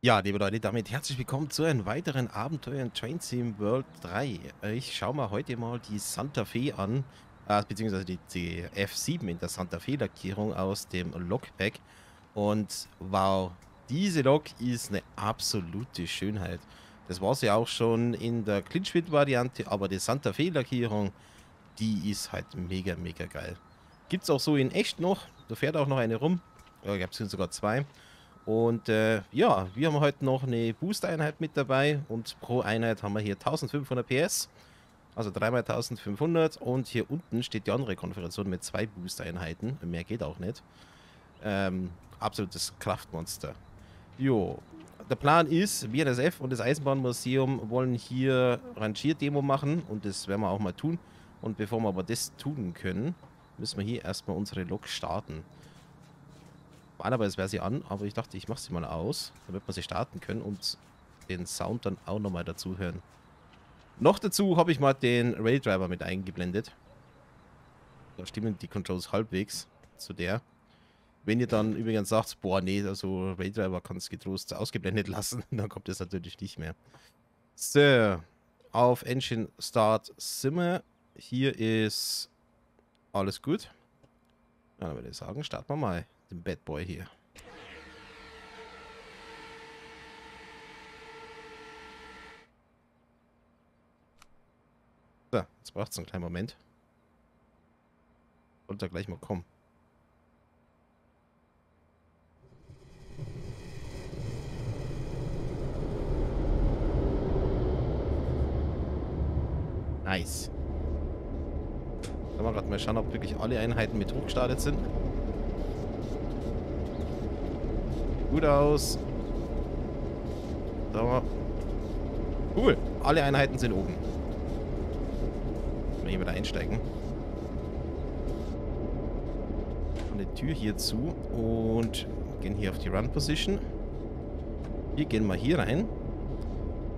Ja, liebe Leute, damit herzlich willkommen zu einem weiteren Abenteuer in Train Sim World 3. Ich schaue mir heute mal die Santa Fe an, beziehungsweise die F7 in der Santa Fe Lackierung aus dem Lokpack. Und wow, diese Lok ist eine absolute Schönheit. Das war sie auch schon in der Clinchfit-Variante, aber die Santa Fe Lackierung, die ist halt mega, mega geil. Gibt es auch so in echt noch, da fährt auch noch eine rum, ich glaube es sind sogar zwei. Und ja, wir haben heute noch eine Boost-Einheit mit dabei und pro Einheit haben wir hier 1500 PS, also 3 mal 1500, und hier unten steht die andere Konfiguration mit 2 Boost-Einheiten, mehr geht auch nicht. Absolutes Kraftmonster. Jo, der Plan ist, BNSF und das Eisenbahnmuseum wollen hier Rangierdemo machen und das werden wir auch mal tun. Und bevor wir aber das tun können, müssen wir hier erstmal unsere Lok starten. Normalerweise wäre sie an, aber ich dachte, ich mache sie mal aus, damit wir sie starten können und den Sound dann auch nochmal dazu hören. Noch dazu habe ich mal den Raildriver mit eingeblendet. Da stimmen die Controls halbwegs zu der. Wenn ihr dann übrigens sagt, boah, nee, also Raildriver kann es getrost ausgeblendet lassen, dann kommt das natürlich nicht mehr. So, auf Engine Start Simmer. Hier ist alles gut. Dann würde ich sagen, starten wir mal den Bad Boy hier. So, jetzt braucht es einen kleinen Moment. Und da gleich mal kommen. Nice. Sollen wir gerade mal schauen, ob wirklich alle Einheiten mit hochgestartet sind. Gut aus. Da. Cool. Alle Einheiten sind oben. Mal hier wieder einsteigen. Eine Tür hier zu und gehen hier auf die Run Position. Wir gehen mal hier rein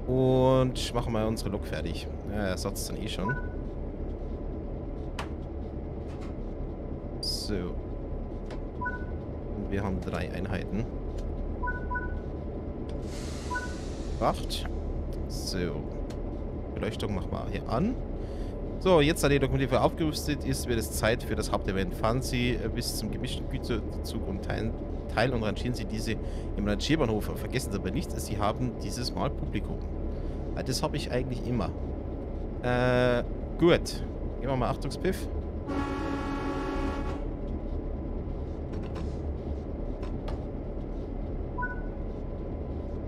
und machen mal unsere Lok fertig. Ja, der Satz dann eh schon. So. Und wir haben 3 Einheiten. 8. So. Beleuchtung machen wir hier an. So, jetzt, da die Lokomotive aufgerüstet ist, wird es Zeit für das Hauptevent. Fahren Sie bis zum gemischten Güterzug und teilen und rangieren Sie diese im Rangierbahnhof. Vergessen Sie aber nicht, Sie haben dieses Mal Publikum. Das habe ich eigentlich immer. Gut. Gehen wir mal Achtungspiff.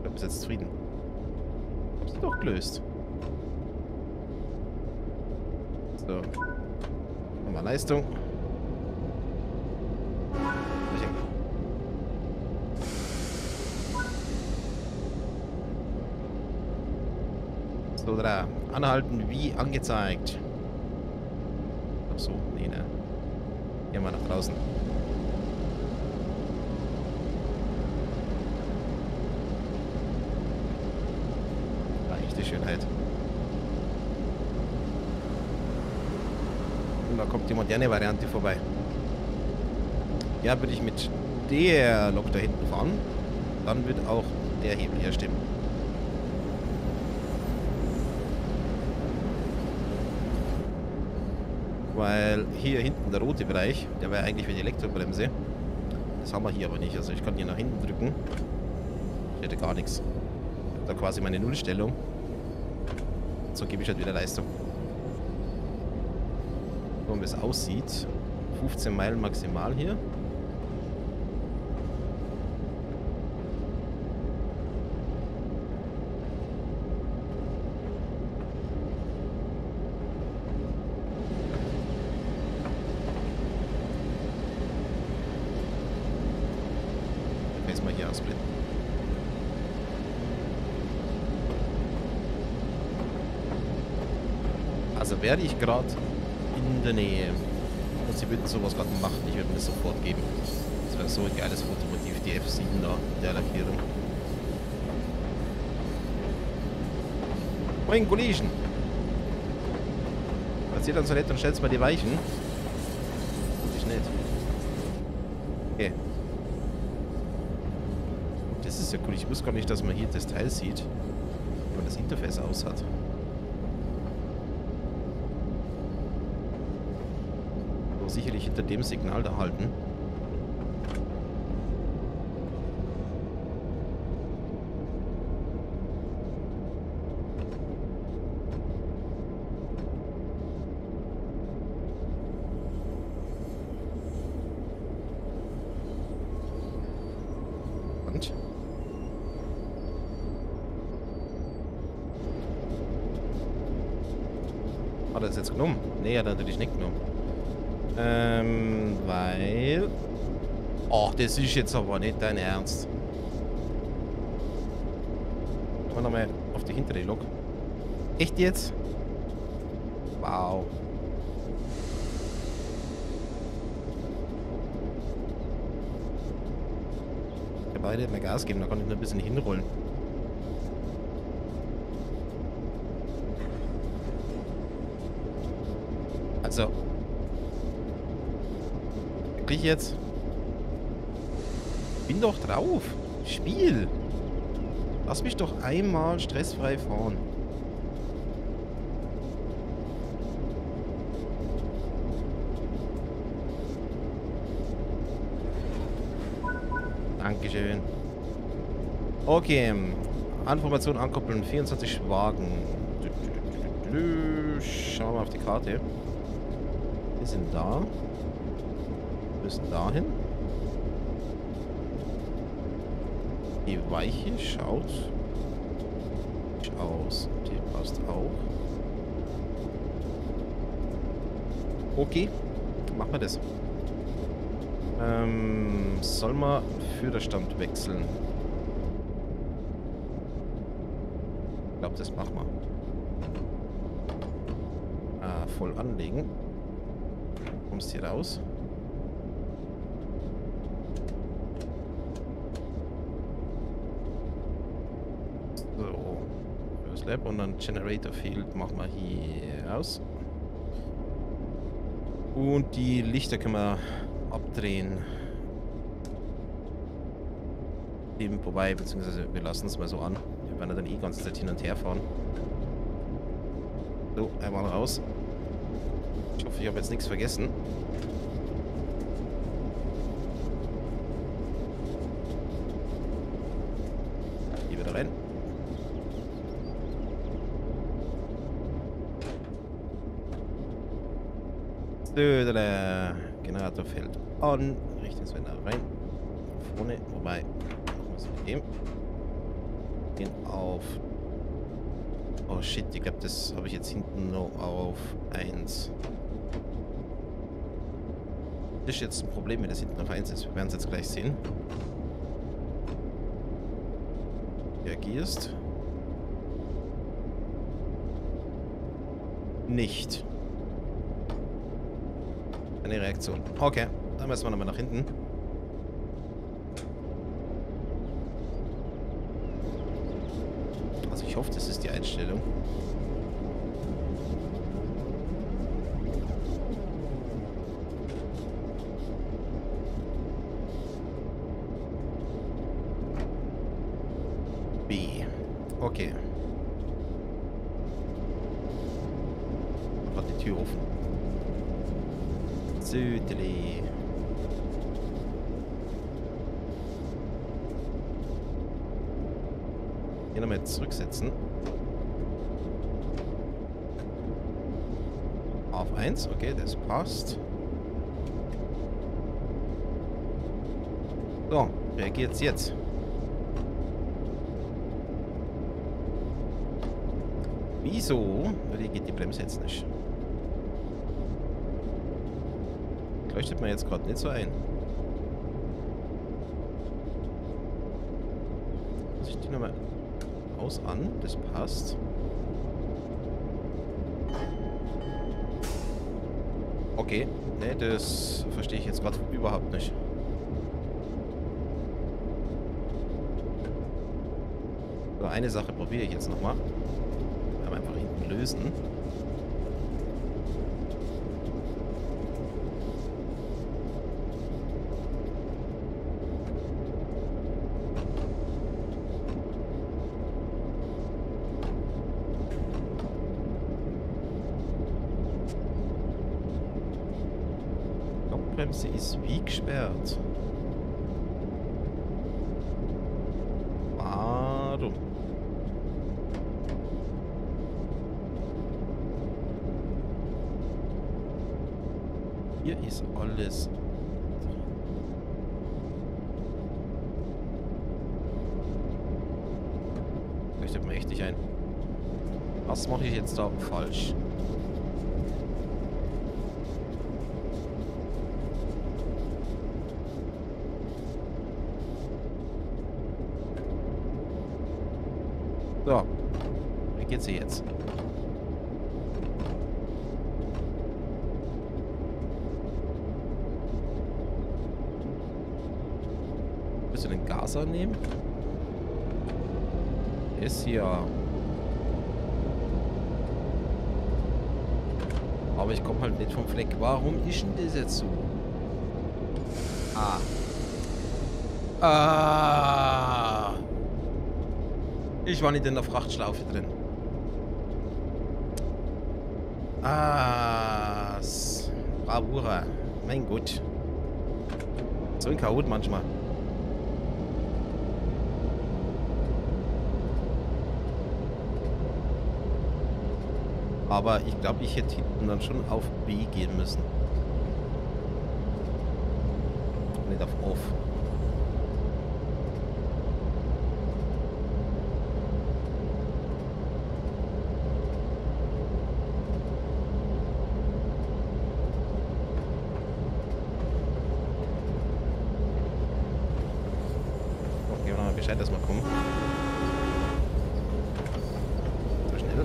Ich bin jetzt zufrieden. Doch gelöst. So. Nochmal Leistung. So, da. Anhalten wie angezeigt. Ach so, nee, ne. Gehen wir nach draußen. Schönheit. Und da kommt die moderne Variante vorbei. Ja, würde ich mit der Lok da hinten fahren, dann wird auch der Hebel hier stimmen. Weil hier hinten der rote Bereich, der wäre eigentlich für die Elektrobremse. Das haben wir hier aber nicht. Also ich kann hier nach hinten drücken. Ich hätte gar nichts. Ich habe da quasi meine Nullstellung. So gebe ich halt wieder Leistung. So, wie es aussieht. 15 Meilen maximal hier. Jetzt mal hier ausblenden. Also wäre ich gerade in der Nähe und sie würden sowas gerade machen, ich würde mir das sofort geben. Das wäre so ein geiles Fotomotiv, die F7 da, der Lackierung. Moin Kollegen! Passiert dann so nett und stellst mal die Weichen. Das ist nett. Okay. Das ist ist ja cool. Ich wusste gar nicht, dass man hier das Teil sieht, wenn man das Interface aus hat. Aber sicherlich hinter dem Signal da halten. Hat er das jetzt genommen? Nee, hat er natürlich nicht genommen. Weil... Ach, das ist jetzt aber nicht dein Ernst. Gehen wir nochmal auf die hintere Lok. Echt jetzt? Wow. Ich kann beide mehr Gas geben, da kann ich nur ein bisschen hinrollen. So. Krieg ich jetzt? Bin doch drauf. Spiel. Lass mich doch einmal stressfrei fahren. Dankeschön. Okay. Information ankoppeln. 24 Wagen. Schauen wir mal auf die Karte. Wir sind da. Wir müssen dahin. Die Weiche schaut aus. Die passt auch. Okay, machen wir das. Soll man Führerstand wechseln? Ich glaube, das machen wir. Ah, voll anlegen. Kommst hier raus? So, First Lab und dann Generator Field machen wir hier aus. Und die Lichter können wir abdrehen. Eben vorbei, beziehungsweise wir lassen es mal so an. Wir werden dann eh die ganze Zeit hin und her fahren. So, einmal raus. Ich hoffe, ich habe jetzt nichts vergessen. Hier wieder rein. Stödele. Generator fällt an. Richtungswender rein. Vorne, wobei. Muss ich gehen. Gehen auf. Oh shit, ich glaube, das habe ich jetzt hinten noch auf 1. Das ist jetzt ein Problem, wenn das hinten auf 1 ist. Wir werden es jetzt gleich sehen. Reagierst. Nicht. Eine Reaktion. Okay, dann müssen wir nochmal nach hinten. Also ich hoffe, das ist die Einstellung. B. Okay. Hat die Tür offen. Südli. Hier nochmal zurücksetzen. Auf 1, okay, das passt. So, reagiert's jetzt. Wieso reagiert die Bremse jetzt nicht? Leuchtet man jetzt gerade nicht so ein. Muss ich die nochmal... aus an, das passt. Okay, ne, das verstehe ich jetzt gerade überhaupt nicht. So, eine Sache probiere ich jetzt nochmal. Einfach hinten lösen. Handbremse ist wie gesperrt. Warum? Hier ist alles. Leuchtet mir echt nicht ein. Was mache ich jetzt da falsch? So, wie geht's hier jetzt? Bisschen den Gas annehmen. Ist hier. Aber ich komme halt nicht vom Fleck. Warum ist denn das jetzt so? Ah. Ah. Ich war nicht in der Frachtschlaufe drin. Ah. Bravura. Mein Gott. So ein Chaot manchmal. Aber ich glaube, ich hätte hinten dann schon auf B gehen müssen. Nicht auf Off. Doch, geben wir mal Bescheid, dass wir kommen. So schnell.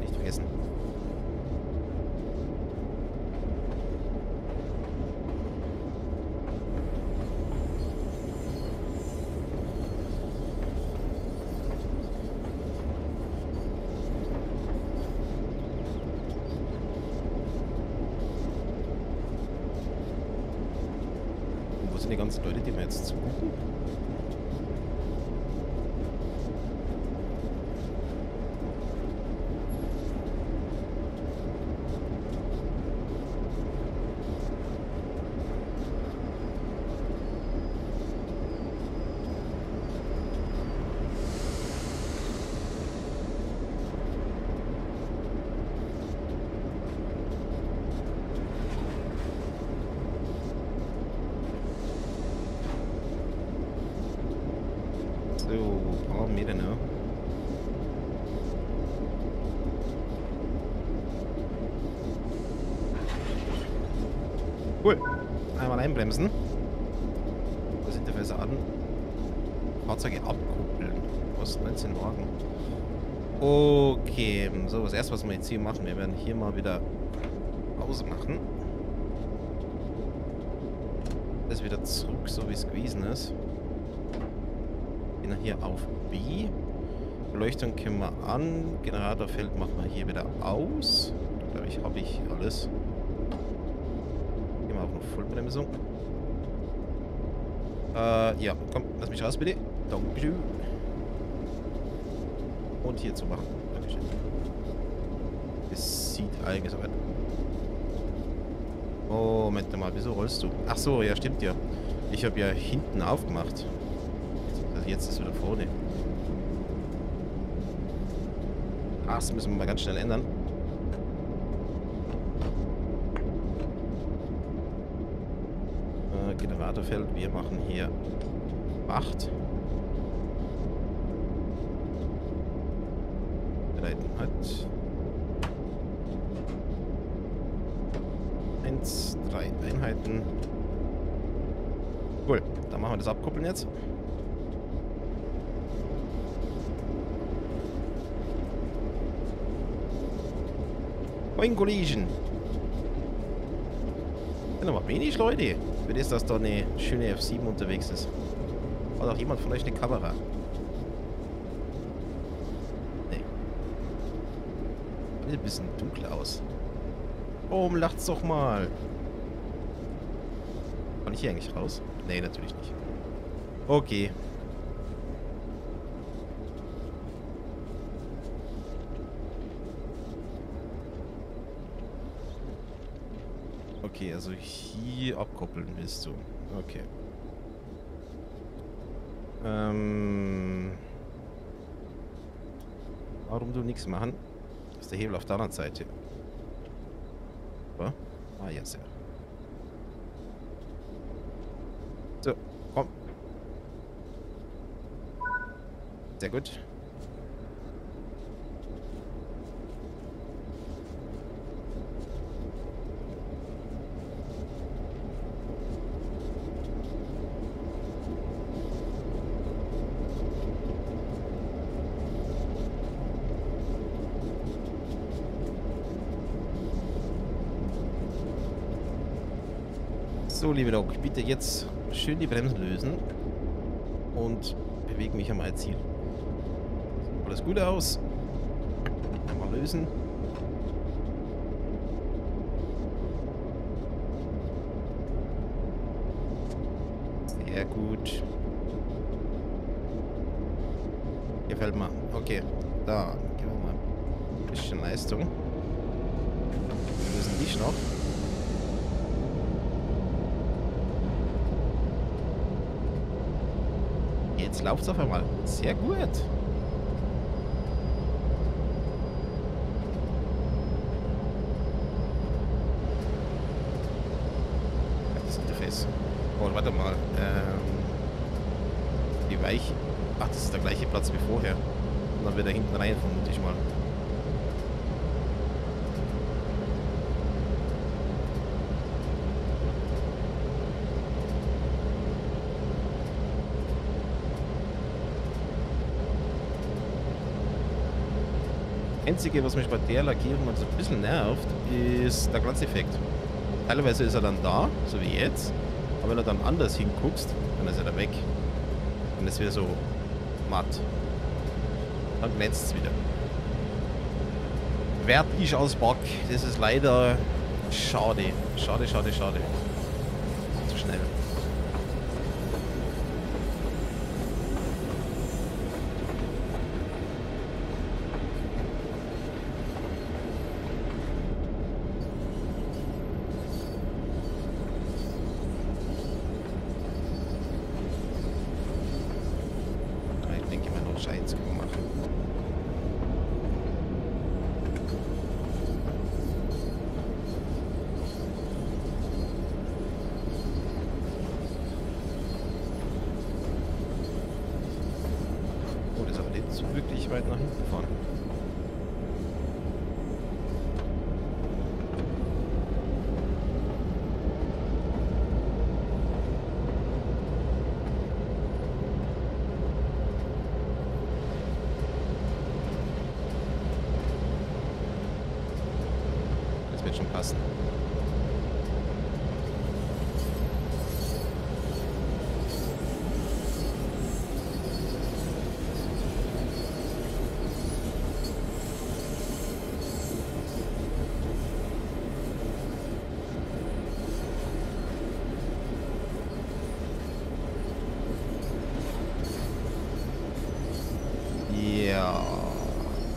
Nicht vergessen. Und wo sind die ganzen Leute, die mir jetzt zugucken? Cool. Einmal einbremsen. Das Interface an. Fahrzeuge abkuppeln. Kostet 19 Wagen. Okay. So, das erste, was wir jetzt hier machen, wir werden hier mal wieder Pause machen. Das wieder zurück, so wie es gewesen ist. Gehen wir hier auf B. Beleuchtung können wir an. Generatorfeld machen wir hier wieder aus. Ich glaube, ich habe ich alles. Vollbremsung. Ja, komm, lass mich raus, bitte. Dankeschön. Und hier zu machen. Dankeschön. Es sieht eigentlich so weit. Moment mal, wieso rollst du? Ach so, ja, stimmt ja. Ich habe ja hinten aufgemacht. Also jetzt ist wieder vorne. Ach, das müssen wir mal ganz schnell ändern. Generatorfeld, wir machen hier 8. Halt. 1, 3 Einheiten. Cool, dann machen wir das Abkuppeln jetzt. Point Collision. Sind aber wenig Leute. Für das, dass da eine schöne F7 unterwegs ist. Hat auch jemand von euch eine Kamera? Nee. Sieht ein bisschen dunkel aus. Oh, lacht's doch mal. Kann ich hier eigentlich raus? Nee, natürlich nicht. Okay. Okay, also hier abkoppeln willst du. Okay. Warum du nichts machen? Das ist der Hebel auf der anderen Seite. Was? Ah, jetzt ja. So, komm. Sehr gut. So, liebe Lok, bitte jetzt schön die Bremsen lösen und bewege mich an mein Ziel. Alles gut aus. Einmal lösen. Sehr gut. Gefällt mir. Okay, da geben wir mal ein bisschen Leistung. Wir lösen dich noch. Jetzt läuft es auf einmal. Sehr gut. Das Interface. Oh, warte mal. Die Weiche. Ach, das ist der gleiche Platz wie vorher. Und dann wird er hinten rein, vermute ich mal. Das Einzige, was mich bei der Lackierung mal so ein bisschen nervt, ist der Glanzeffekt. Teilweise ist er dann da, so wie jetzt, aber wenn du dann anders hinguckst, dann ist er da weg. Dann ist wieder so matt. Dann glänzt es wieder. Werd ich aus Bock. Das ist leider schade. Schade, schade, schade. Zu schnell. Wirklich weit nach hinten fahren. Das wird schon passen.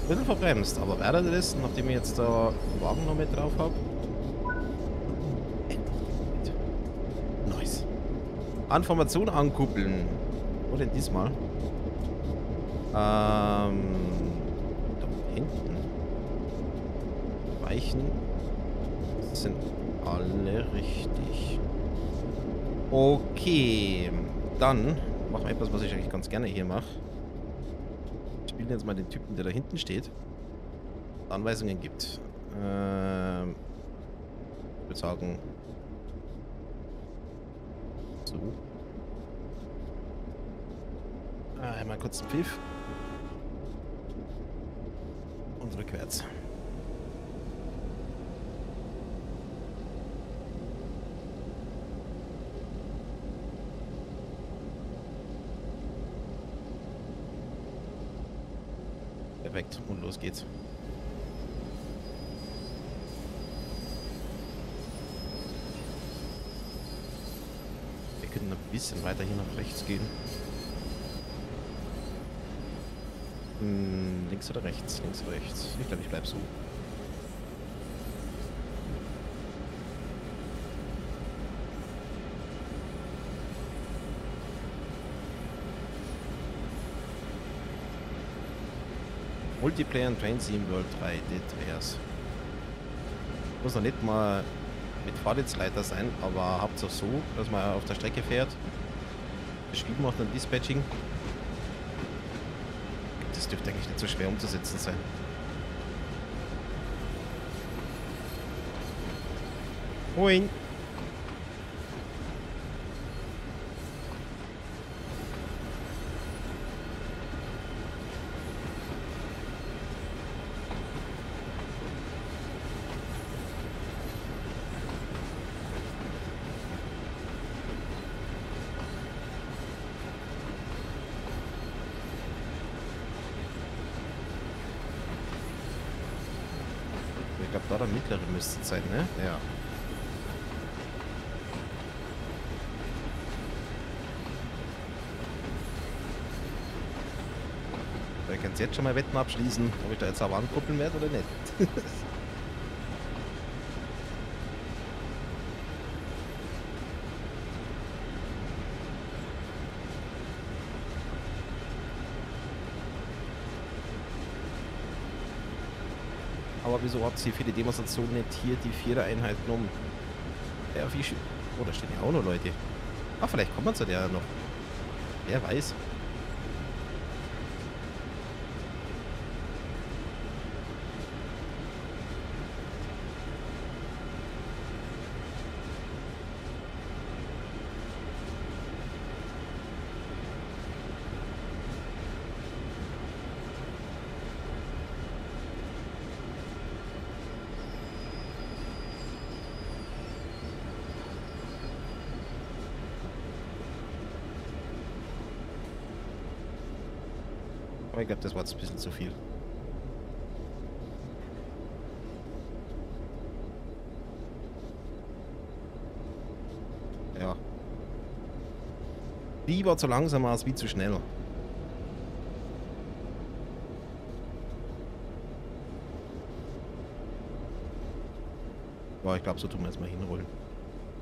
Bisschen verbremst, aber wäre das, nachdem ich jetzt da den Wagen noch mit drauf habe. Nice. An Formation ankuppeln. Wo denn diesmal? Da hinten. Weichen. Das sind alle richtig. Okay. Dann machen wir etwas, was ich eigentlich ganz gerne hier mache. Ich spiele jetzt mal den Typen, der da hinten steht, Anweisungen gibt. Ich würde sagen, so. Einmal kurz einen Pfiff und rückwärts. Perfekt. Und los geht's. bisschen weiter hier nach rechts gehen. Hm, links oder rechts? Links oder rechts? Ich glaube, ich bleib so. Multiplayer in Train Sim World 3, das wär's. Muss noch nicht mal mit Fahrdienstleiter sein, aber hauptsache so, dass man auf der Strecke fährt. Das Spiel macht dann Dispatching. Das dürfte eigentlich nicht so schwer umzusetzen sein. Moin! Ich glaube, da der mittlere müsste es sein, ne? Ja. Da kann es jetzt schon mal Wetten abschließen, ob ich da jetzt aber ankuppeln werde oder nicht. Aber wieso hat sie für die Demonstration nicht hier die Vierereinheiten um? Ja, wie schön. Oh, da stehen ja auch noch Leute. Ah, vielleicht kommt man zu der noch. Wer weiß. Ich glaube, das war jetzt ein bisschen zu viel. Ja. Lieber zu langsam als wie zu schnell. Boah, ich glaube, so tun wir jetzt mal hinrollen.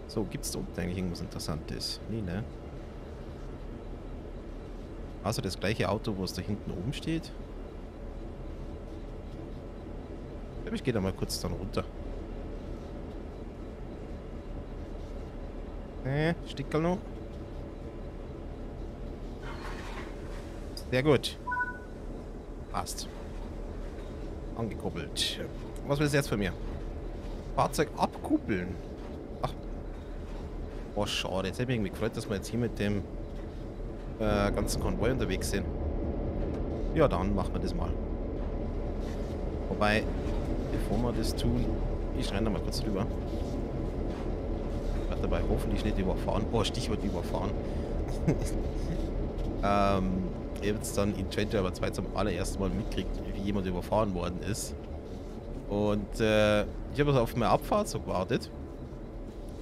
So, gibt es da unten eigentlich irgendwas Interessantes? Nee, ne? Also das gleiche Auto, wo es da hinten oben steht. Ich glaube, ich gehe da mal kurz dann runter. Stickerl noch. Sehr gut. Passt. Angekuppelt. Was willst du jetzt von mir? Fahrzeug abkuppeln. Ach. Boah, schade. Jetzt hätte ich mich gefreut, dass wir jetzt hier mit dem ganzen Konvoi unterwegs sind. Ja, dann machen wir das mal. Wobei, bevor wir das tun, ich renne da mal kurz drüber. Ich werde dabei hoffentlich nicht überfahren. Boah, Stichwort überfahren. Ihr habt es dann in Trailriver 2 zum allerersten Mal mitkriegt, wie jemand überfahren worden ist. Und ich habe also auf meine Abfahrt so gewartet.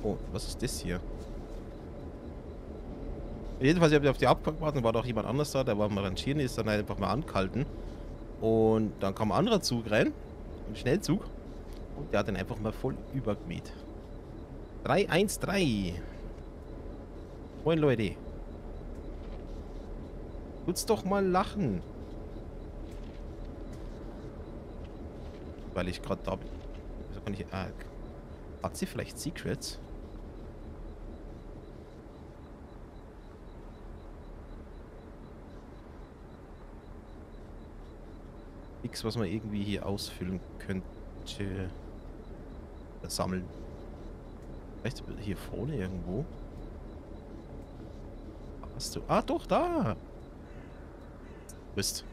Oh, was ist das hier? Jedenfalls, ich habe auf die Abfahrt gewartet, war doch jemand anders da, der war am Rangieren, ist dann halt einfach mal angehalten. Und dann kam ein anderer Zug rein, ein Schnellzug, und der hat den einfach mal voll übergemäht. 313. Moin Leute. Tut's doch mal lachen. Weil ich gerade da bin. Also kann ich, hat sie vielleicht Secrets? Nichts, was man irgendwie hier ausfüllen könnte. Das sammeln. Vielleicht hier vorne irgendwo. Hast du. Ah, doch, da! Mist.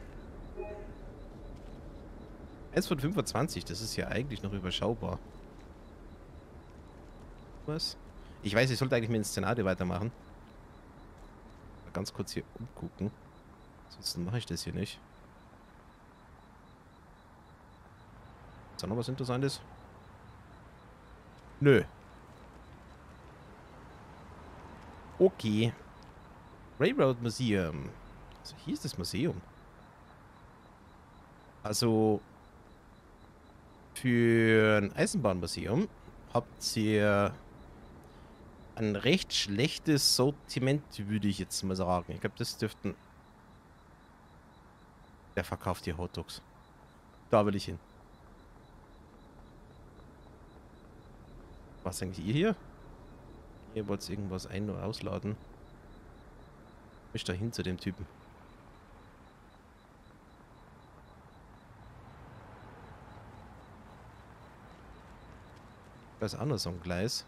1 von 25, das ist ja eigentlich noch überschaubar. Was? Ich weiß, ich sollte eigentlich mit dem Szenario weitermachen. Mal ganz kurz hier umgucken. Sonst mache ich das hier nicht. Ist da noch was Interessantes? Nö. Okay. Railroad Museum. Also hier ist das Museum. Also für ein Eisenbahnmuseum habt ihr ein recht schlechtes Sortiment, würde ich jetzt mal sagen. Ich glaube, das dürften... Der verkauft hier Hotdogs. Da will ich hin. Was denkt ihr hier? Ihr wollt irgendwas ein- oder ausladen. Ich da hin zu dem Typen. Da ist auch noch so ein Gleis.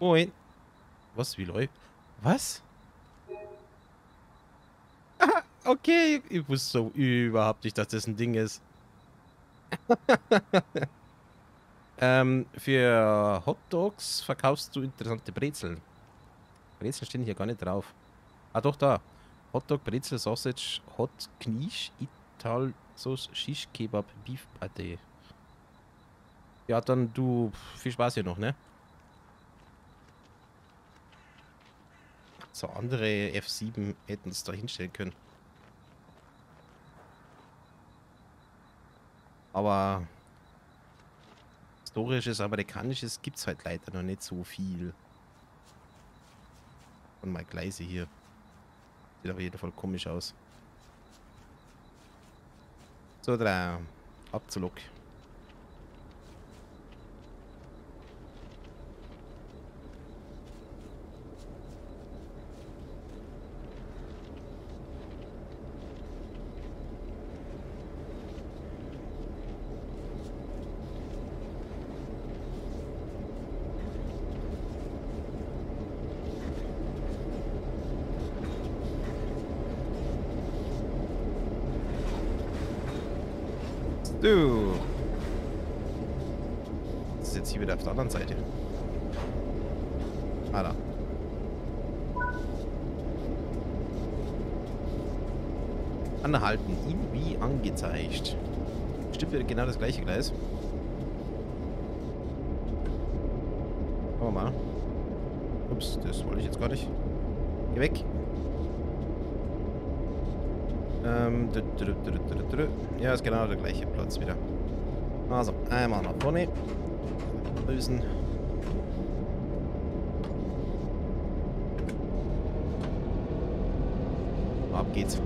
Moin. Was, wie läuft? Was? Ah, okay, ich wusste so überhaupt nicht, dass das ein Ding ist. Für Hotdogs verkaufst du interessante Brezeln. Brezeln stehen hier gar nicht drauf. Ah, doch, da. Hotdog, Brezel, Sausage, Hot, Kniesch, Italsauce, Shish, Kebab, Beef Pate. Ja, dann du, viel Spaß hier noch, ne? So, andere F7 hätten es da hinstellen können. Aber historisches, amerikanisches gibt es halt leider noch nicht so viel. Und mal Gleise hier. Sieht auf jeden Fall komisch aus. So, da. Ab zur Lok. Du. Das ist jetzt hier wieder auf der anderen Seite. Ah, da. Anhalten, ihn wie angezeigt. Stimmt wieder genau das gleiche Gleis. Schauen wir mal. Ups, das wollte ich jetzt gar nicht. Geh weg. Ja, ist genau der gleiche Platz wieder. Also, einmal nach vorne. Lösen. Ab geht's.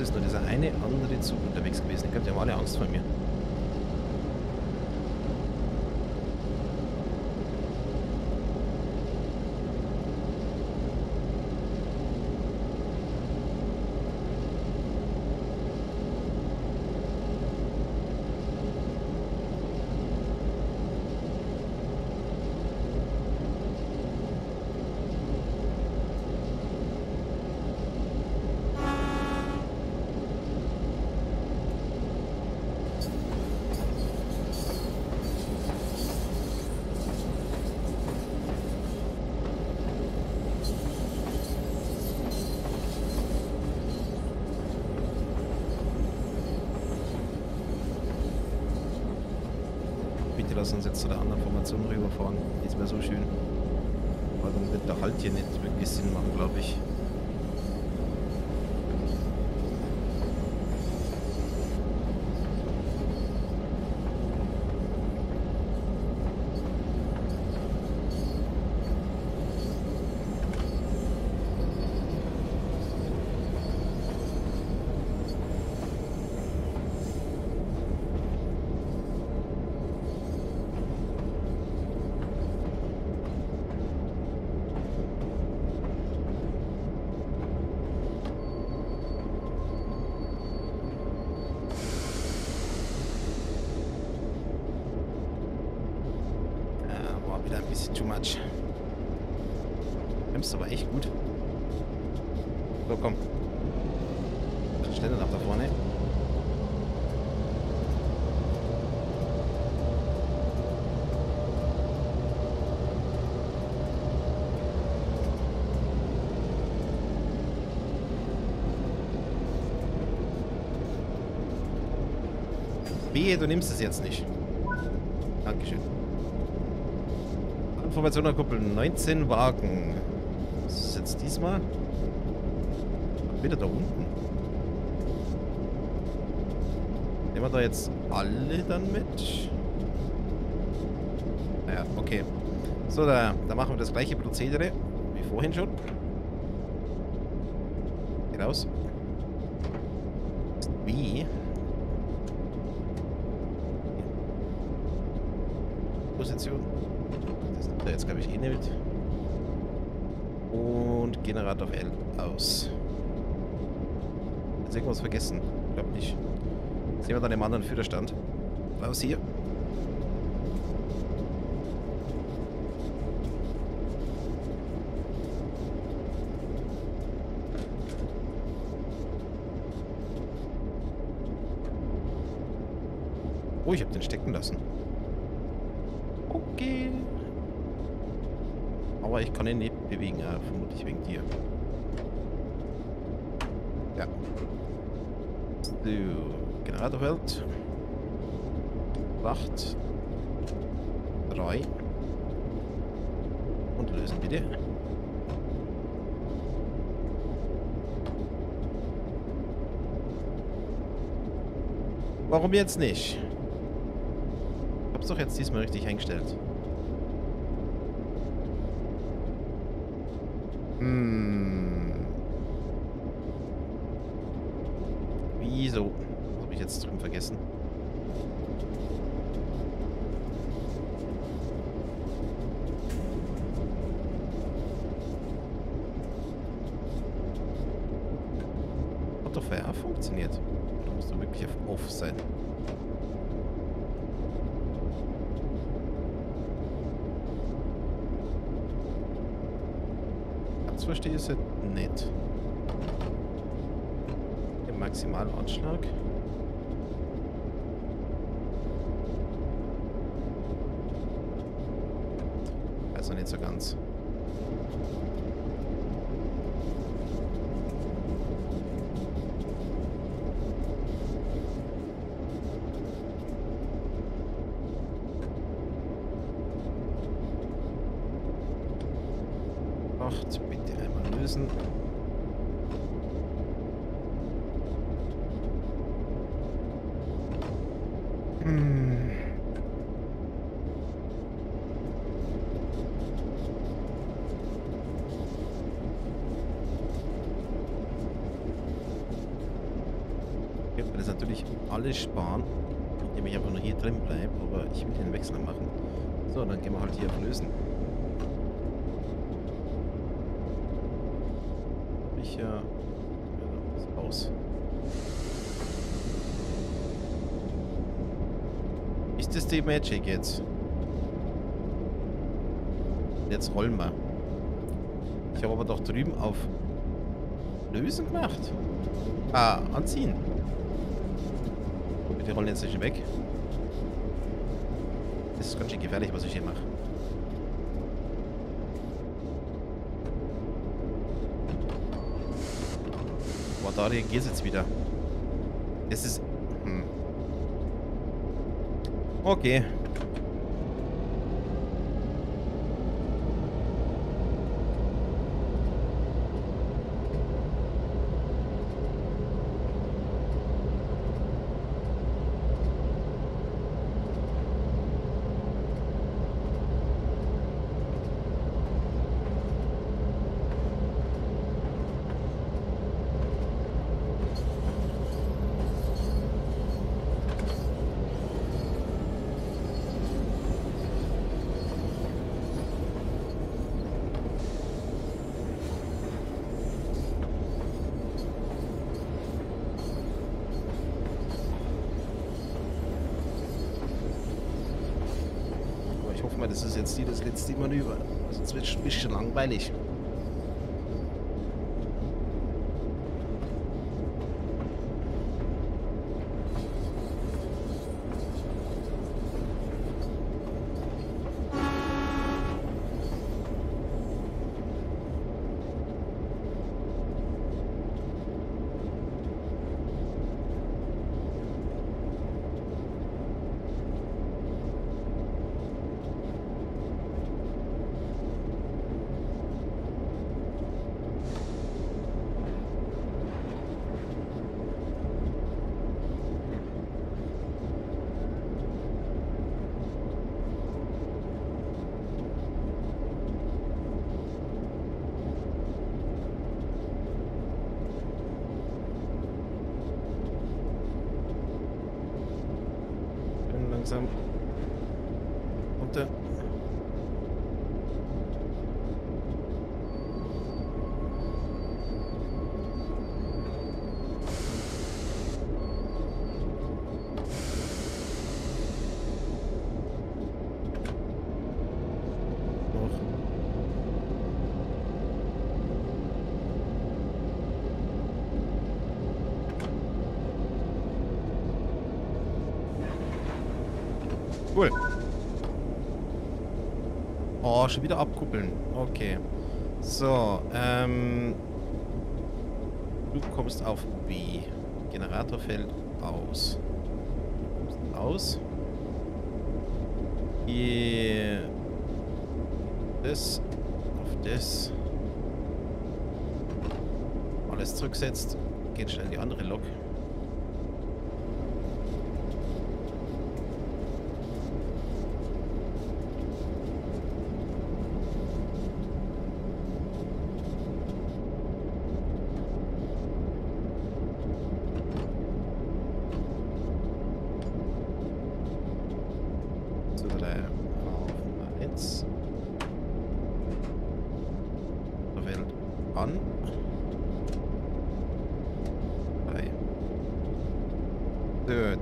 Ist nur dieser eine andere Zug unterwegs gewesen. Ich glaube, die haben alle Angst vor mir. Lass uns jetzt zu der anderen Formation rüberfahren. Ist mir so schön. Weil dann wird der Halt hier nicht wirklich Sinn machen, glaube ich. Wieder ein bisschen too much. Bremst aber echt gut. So, komm. Schneller nach da vorne. Wehe, du nimmst es jetzt nicht. Dankeschön. Information an Kuppel. 19 Wagen. Was ist jetzt diesmal? Wieder da unten. Nehmen wir da jetzt alle dann mit? Naja, okay. So, da machen wir das gleiche Prozedere wie vorhin schon. Geh raus. Wie? Position. Das nimmt er jetzt, glaube ich, eh nicht. Und Generator auf L aus. Jetzt irgendwas vergessen. Ich glaube nicht. Jetzt sehen wir dann im anderen Führerstand. Raus hier. Oh, ich habe den stecken lassen. Okay. Aber ich kann ihn nicht bewegen, ja, vermutlich wegen dir. Ja. So, Generatorfeld. 8. 3. Und lösen bitte. Warum jetzt nicht? Hab's doch jetzt diesmal richtig eingestellt. Wieso? Was habe ich jetzt drüben vergessen? Hat doch VR funktioniert. Da musst du wirklich auf Off sein. Verstehe es nicht. Der Maximalanschlag. Also nicht so ganz. Bitte einmal lösen. Ich werde das natürlich alles sparen, indem ich einfach nur hier drin bleibe, aber ich will den Wechsel machen. So, dann gehen wir halt hier auf Lösen. Ja, aus. Ist das die Magic jetzt? Jetzt rollen wir. Ich habe aber doch drüben auf Lösen gemacht. Ah, anziehen. Bitte rollen jetzt nicht weg. Das ist ganz schön gefährlich, was ich hier mache. Da reagiert's jetzt wieder. Es ist... Okay. Das ist jetzt das letzte Manöver. Sonst wird es ein bisschen langweilig. langsam. Runter. Cool. Oh, schon wieder abkuppeln. Okay. So, du kommst auf B. Generator fällt aus. Du kommst aus. Hier. Das. Auf das. Alles zurücksetzt. Geht schnell in die andere Lok.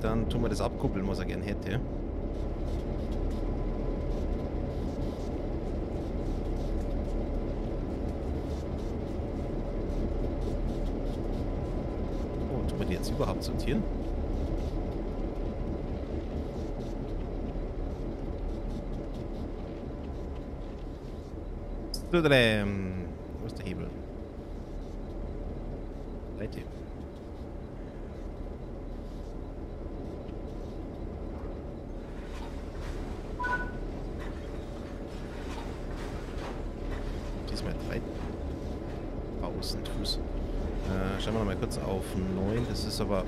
Dann tun wir das abkuppeln, was er gern hätte. Oh, tun wir die jetzt überhaupt sortieren? Wo ist der Hebel? Leite. Schauen wir noch mal kurz auf 9, das ist aber...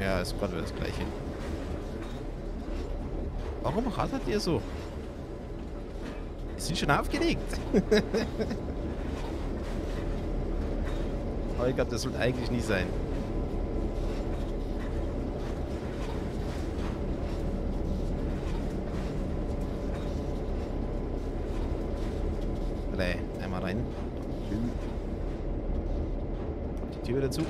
Ja, ist gerade das gleiche. Warum rattert ihr so? Wir sind schon aufgeregt. Oh Gott, das sollte eigentlich nie sein. Einmal rein. Tür wieder zu.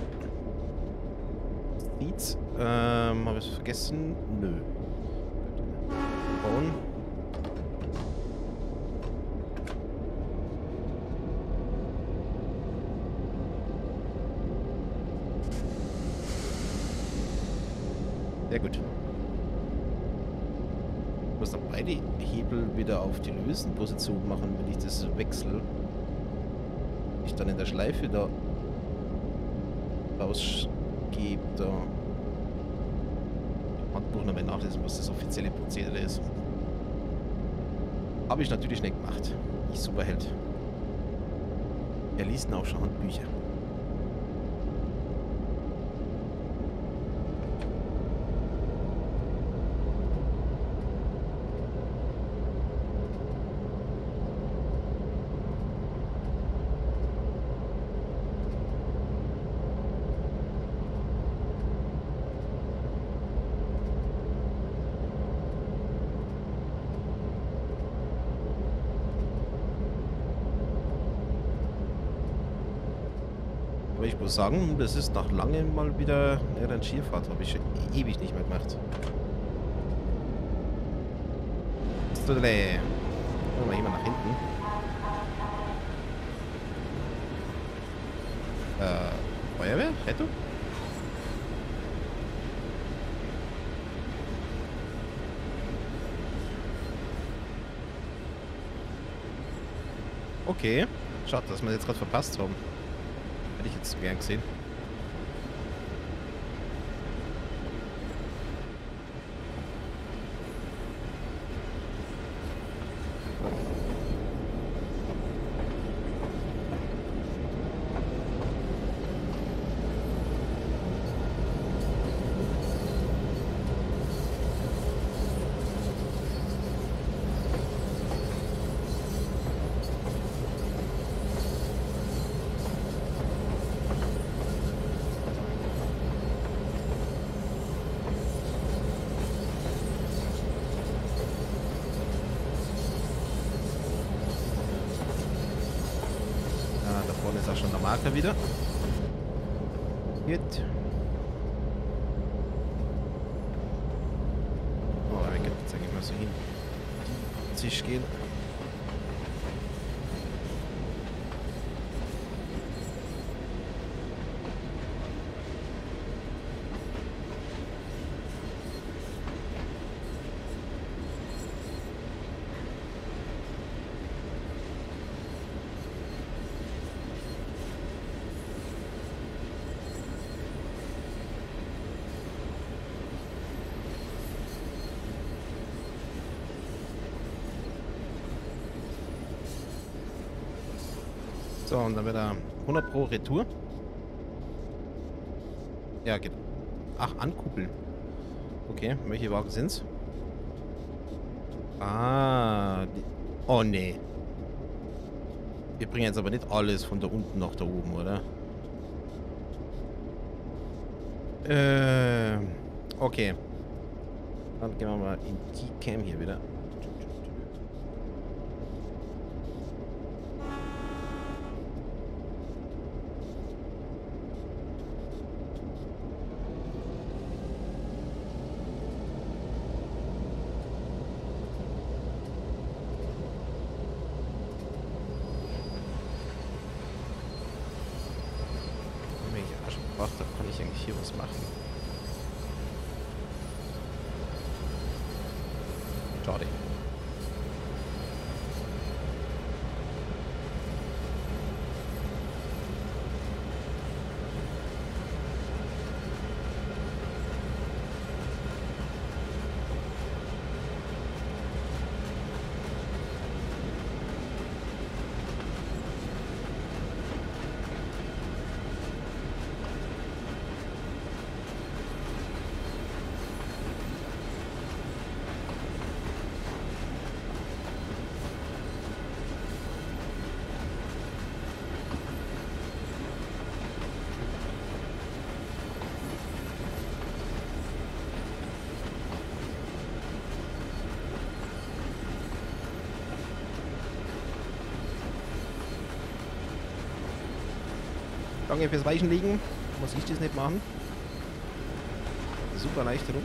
Seeds. Habe ich es vergessen? Nö. Bauen. Sehr gut. Ich muss dann beide Hebel wieder auf die lösen Position machen, wenn ich das wechsle. Ich dann in der Schleife da ausgebe, da Handbuch nochmal nachlesen, was das offizielle Prozedere ist. Habe ich natürlich nicht gemacht. Ich Superheld. Er liest auch schon Handbücher. Ich muss sagen, das ist nach langem mal wieder eine Rangierfahrt, habe ich schon ewig nicht mehr gemacht. So, gehen wir hier mal nach hinten. Feuerwehr? Rettung? Okay, schade, dass wir das jetzt gerade verpasst haben. Hätte ich jetzt gern gesehen. ist auch schon der Marker wieder. Gut. Oh, wir können jetzt eigentlich mal so hin. Tisch gehen. So, und dann wieder 100 pro Retour. Ja, geht. Ach, ankuppeln. Okay, welche Wagen sind's? Ah, die, oh nee. Wir bringen jetzt aber nicht alles von da unten nach da oben, oder? Okay. Dann gehen wir mal in die Cam hier wieder. Danke fürs Weichen liegen. Muss ich das nicht machen. Super Erleichterung.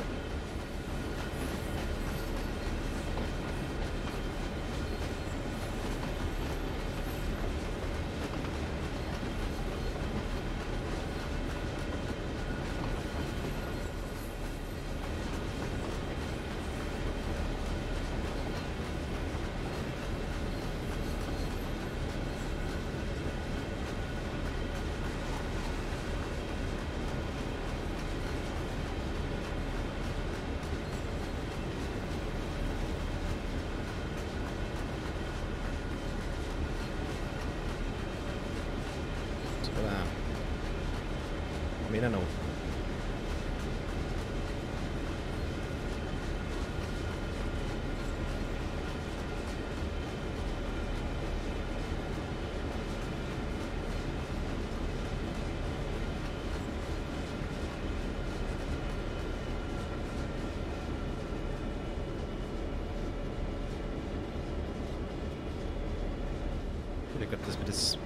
Ich glaube, das wird das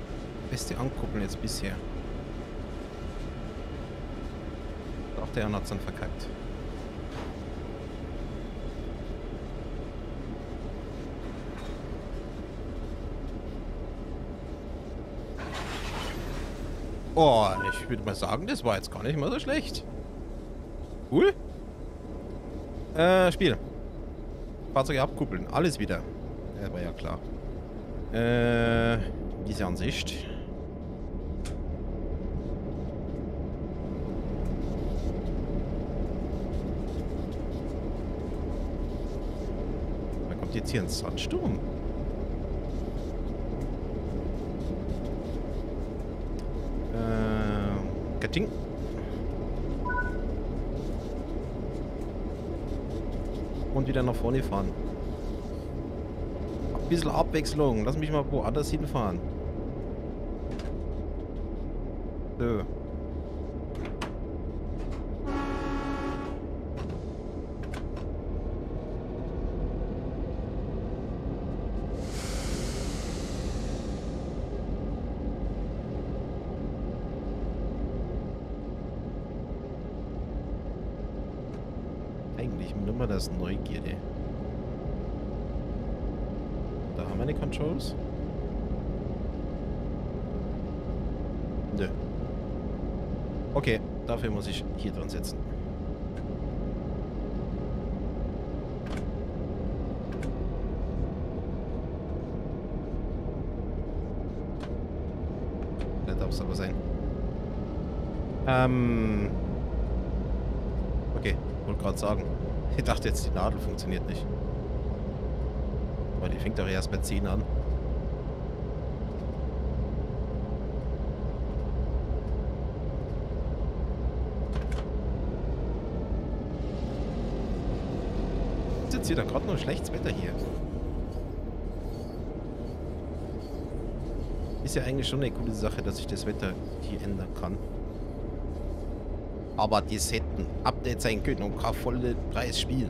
beste Ankuppeln jetzt bisher. Auch der Anna hat es dann verkackt. Oh, ich würde mal sagen, das war jetzt gar nicht mal so schlecht. Cool. Spiel. Fahrzeuge abkuppeln. Alles wieder. Ja, war ja klar. Diese Ansicht. Da kommt jetzt hier ein Sandsturm. Katting. Und wieder nach vorne fahren. Bisschen Abwechslung. Lass mich mal woanders hinfahren. So. immer das Neugierde. Da haben wir die Controls. Nö. Okay, dafür muss ich hier dran setzen. Da darf es aber sein. Okay, wollte gerade sagen. Ich dachte jetzt, die Nadel funktioniert nicht. Aber die fängt doch erst bei 10 an. Ist jetzt wieder gerade noch schlechtes Wetter hier. Ist ja eigentlich schon eine coole Sache, dass ich das Wetter hier ändern kann. Aber die hätten Updates sein können und kein volles Preisspiel.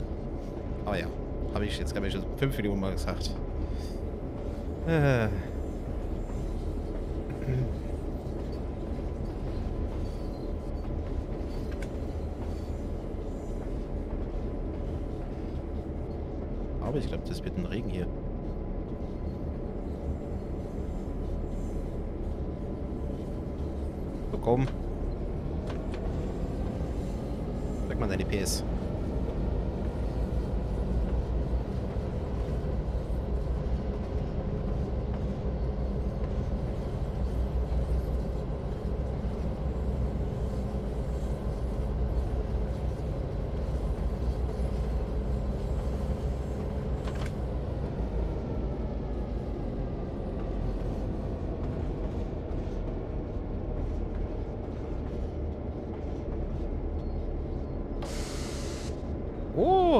Aber ja, habe ich jetzt, glaube ich, schon 5 Millionen Mal gesagt. Aber ich glaube, das wird ein Regen hier. So, komm. Man seine PS.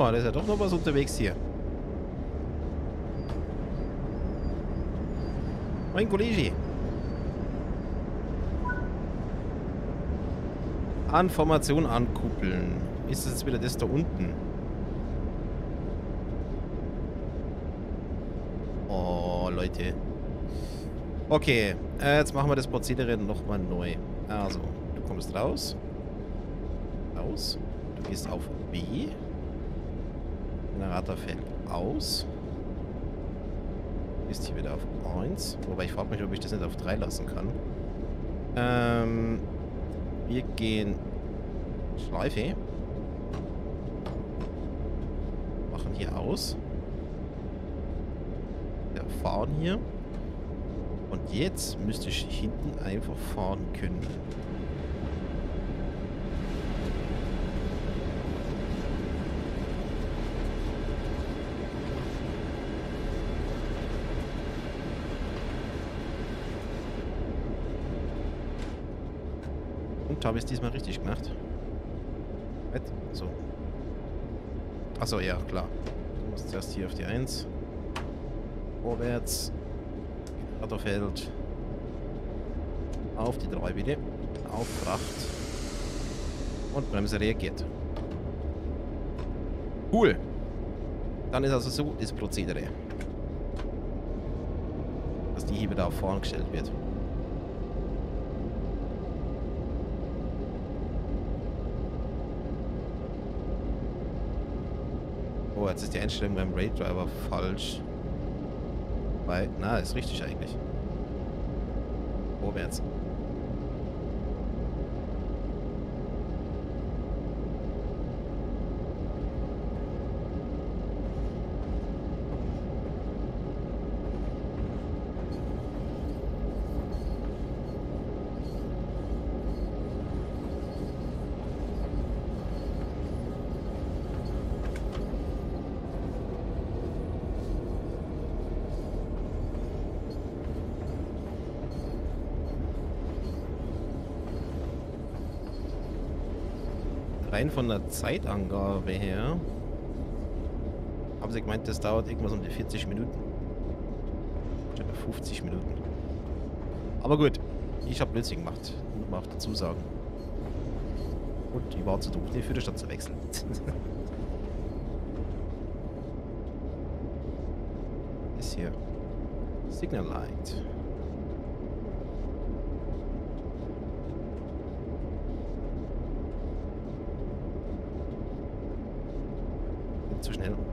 Da ist ja doch noch was unterwegs hier. Mein Kollege. An Formation ankuppeln. Ist das jetzt wieder das da unten? Oh, Leute. Okay, jetzt machen wir das Prozedere nochmal neu. Also, du kommst raus. Raus. Du gehst auf B. Generator fällt aus. Ist hier wieder auf 1. Wobei ich frage mich, ob ich das nicht auf 3 lassen kann. Wir gehen Schleife. Machen hier aus. Wir fahren hier. Und jetzt müsste ich hinten einfach fahren können. Habe ich es diesmal richtig gemacht? So. Achso, ja, klar. Du musst erst hier auf die 1. Vorwärts. Autofeld. Auf die 3 bitte. Auf Fracht. Und Bremse reagiert. Cool. Dann ist also so das Prozedere. Dass die hier wieder auf vorn gestellt wird. Oh, jetzt ist die Einstellung beim Raildriver falsch. Weil, na, ist richtig eigentlich. Vorwärts. Rein von der Zeitangabe her haben sie gemeint, das dauert irgendwas um die 40 Minuten. Oder 50 Minuten. Aber gut, ich habe Blödsinn gemacht. Muss man auch dazu sagen. Und ich war zu doof, die Führerstand zu wechseln. Ist hier. Signal Light. zwischen Händen.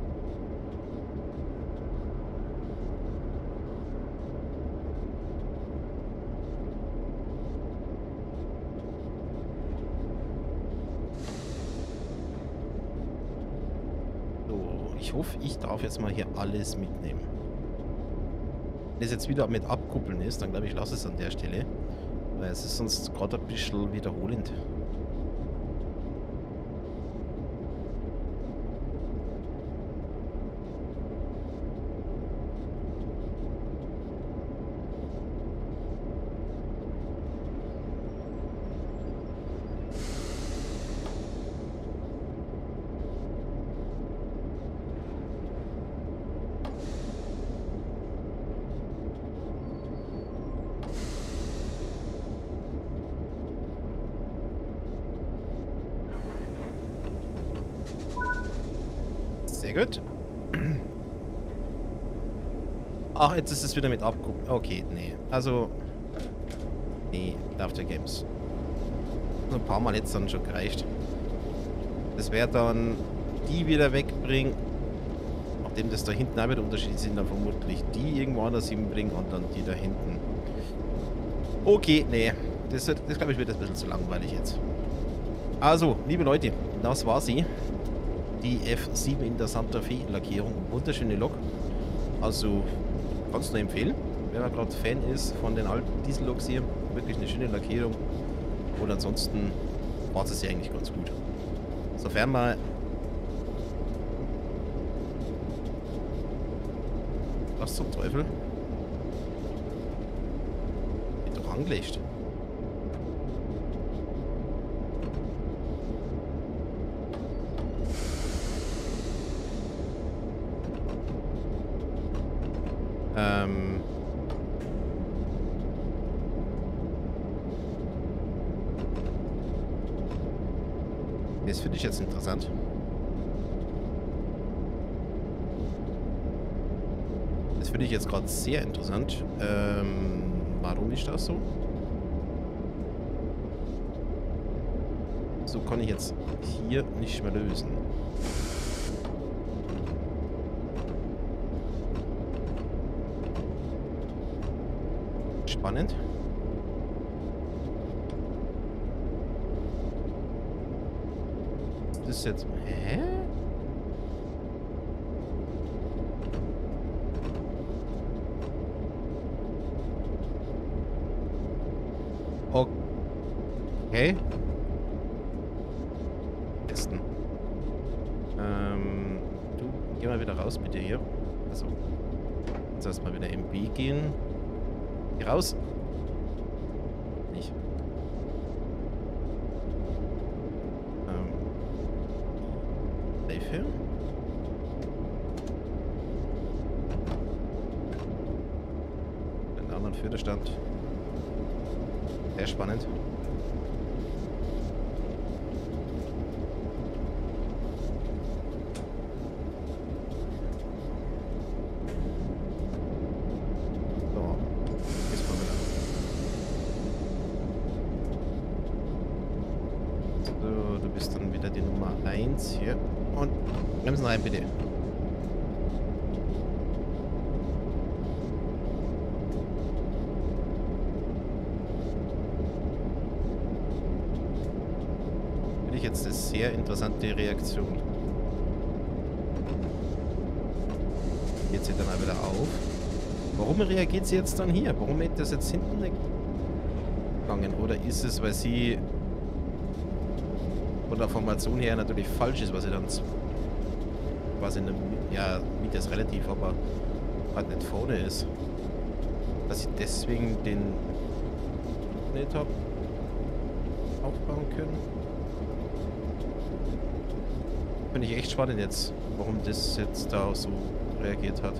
So, ich hoffe, ich darf jetzt mal hier alles mitnehmen. Wenn es jetzt wieder mit Abkuppeln ist, dann glaube ich, lasse es an der Stelle. Weil es ist sonst gerade ein bisschen wiederholend. Sehr gut. Ach, jetzt ist es wieder mit abgucken. Okay, nee. Also, nee, After Games. Ein paar Mal jetzt dann schon gereicht. Das wäre dann die wieder wegbringen. Nachdem das da hinten auch wieder Unterschiede sind, dann vermutlich die irgendwo anders hinbringen und dann die da hinten. Okay, nee. Das glaube ich, wird ein bisschen zu langweilig jetzt. Also, liebe Leute, das war sie. Die F7 in der Santa Fe Lackierung. Wunderschöne Lok. Also, kann es nur empfehlen. Wenn man gerade Fan ist von den alten Diesel-Loks hier. Wirklich eine schöne Lackierung. Und ansonsten war es ja eigentlich ganz gut. Sofern man... Was zum Teufel? Wird doch angelegt. Das finde ich jetzt interessant. Das finde ich jetzt gerade sehr interessant. Warum ist das so? So kann ich jetzt hier nicht mehr lösen. Spannend. Das ist jetzt... Hä? Okay. Testen. Du, geh mal wieder raus, bitte hier. Also, jetzt erstmal wieder MB gehen. Geh raus. Nicht. Safe. Den anderen Führerstand. Sehr spannend. Hier. Und bremsen rein, bitte. Finde ich jetzt eine sehr interessante Reaktion. Geht sie dann auch wieder auf. Warum reagiert sie jetzt dann hier? Warum hätte das jetzt hinten nicht gegangen? Oder ist es, weil sie... von der Formation her natürlich falsch ist, was sie dann quasi in einem, ja, Mitte ist relativ, aber halt nicht vorne ist. Dass ich deswegen den nicht habe aufbauen können. Finde ich echt spannend jetzt, warum das jetzt da so reagiert hat.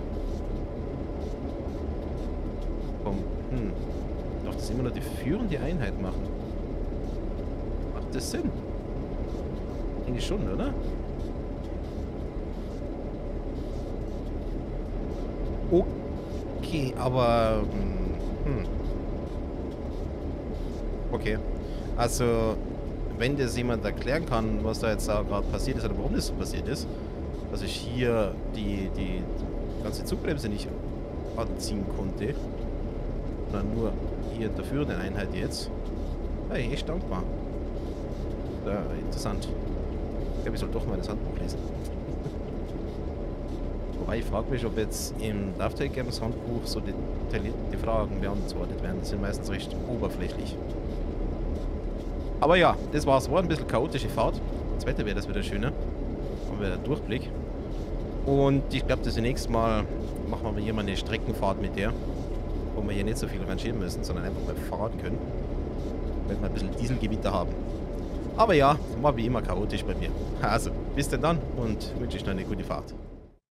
Komm, Doch das immer noch die führende Einheit machen. Macht das Sinn? Eigentlich schon, oder? Okay, aber... Okay. Also, wenn das jemand erklären kann, was da jetzt gerade passiert ist oder warum das so passiert ist, dass ich hier die ganze Zugbremse nicht anziehen konnte, sondern nur hier dafür eine Einheit jetzt. Hey, echt dankbar. Ja, interessant. Ich glaube, ich soll doch mal das Handbuch lesen. Wobei ich frage mich, ob jetzt im Love-Take Games Handbuch so detaillierte Fragen beantwortet werden. Das sind meistens recht oberflächlich. Aber ja, das war's. War ein bisschen chaotische Fahrt. Das Wetter wäre das wieder schöner. Haben wir einen Durchblick. Und ich glaube, das nächste Mal machen wir hier mal eine Streckenfahrt mit der, wo wir hier nicht so viel rangieren müssen, sondern einfach mal fahren können. Wenn wir ein bisschen Dieselgewitter haben. Aber ja, war wie immer chaotisch bei mir. Also, bis denn dann und wünsche ich noch eine gute Fahrt.